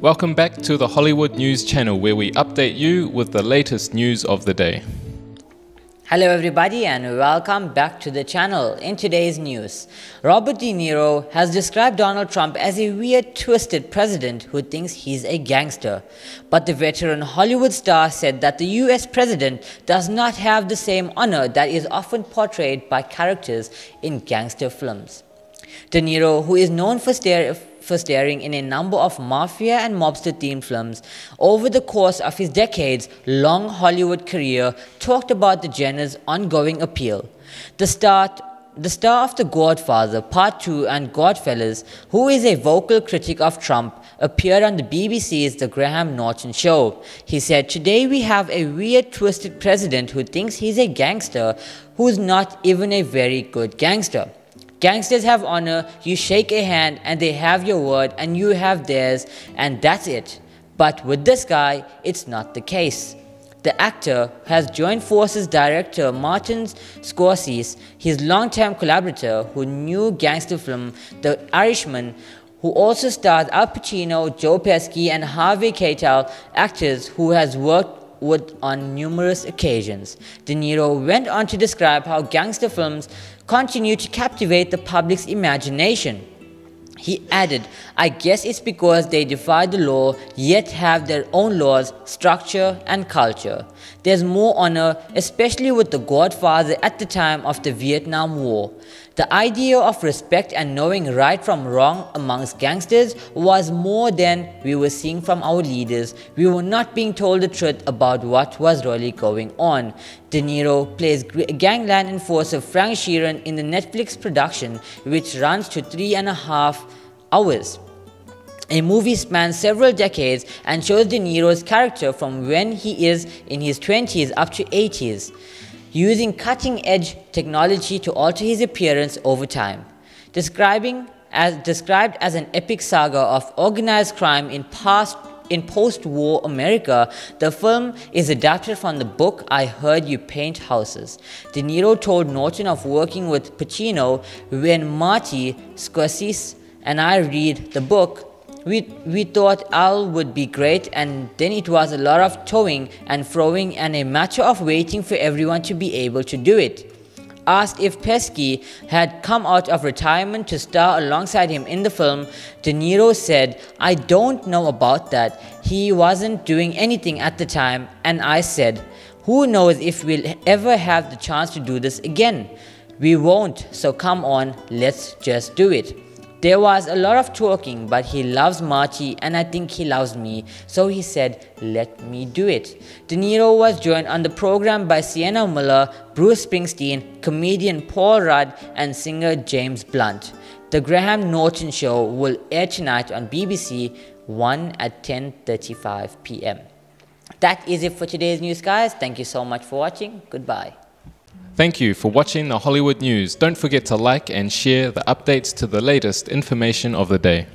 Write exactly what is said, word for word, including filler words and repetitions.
Welcome back to the Hollywood News Channel, where we update you with the latest news of the day. Hello everybody and welcome back to the channel. In today's news, Robert De Niro has described Donald Trump as a weird, twisted president who thinks he's a gangster. But the veteran Hollywood star said that the U S president does not have the same honor that is often portrayed by characters in gangster films. De Niro, who is known for staring for starring in a number of mafia and mobster-themed films, over the course of his decades-long Hollywood career, talked about the genre's ongoing appeal. The star, the star of The Godfather Part Two and Goodfellas, who is a vocal critic of Trump, appeared on the B B C's The Graham Norton Show. He said, "Today we have a weird, twisted president who thinks he's a gangster who's not even a very good gangster. Gangsters have honor, you shake a hand and they have your word and you have theirs and that's it. But with this guy, it's not the case." The actor has joined forces director Martin Scorsese, his long-time collaborator who knew gangster film The Irishman, who also starred Al Pacino, Joe Pesci and Harvey Keitel, actors who has worked with on numerous occasions. De Niro went on to describe how gangster films continue to captivate the public's imagination. He added, "I guess it's because they defy the law, yet have their own laws, structure and culture. There's more honor, especially with The Godfather at the time of the Vietnam War. The idea of respect and knowing right from wrong amongst gangsters was more than we were seeing from our leaders. We were not being told the truth about what was really going on." De Niro plays gangland enforcer Frank Sheeran in the Netflix production, which runs to three and a half hours. A movie spans several decades and shows De Niro's character from when he is in his twenties up to eighties. Using cutting-edge technology to alter his appearance over time. Describing as, described as an epic saga of organized crime in, past, in post-war America, the film is adapted from the book I Heard You Paint Houses. De Niro told Norton of working with Pacino, "When Marty, Scorsese and I read the book, We, we thought Al would be great, and then it was a lot of towing and throwing and a matter of waiting for everyone to be able to do it." Asked if Pesci had come out of retirement to star alongside him in the film, De Niro said, "I don't know about that. He wasn't doing anything at the time, and I said, who knows if we'll ever have the chance to do this again? We won't, so come on, let's just do it. There was a lot of talking, but he loves Marty and I think he loves me, so he said, let me do it." De Niro was joined on the program by Sienna Miller, Bruce Springsteen, comedian Paul Rudd and singer James Blunt. The Graham Norton Show will air tonight on B B C One at ten thirty-five p m That is it for today's news, guys. Thank you so much for watching. Goodbye. Thank you for watching the Hollywood News. Don't forget to like and share the updates to the latest information of the day.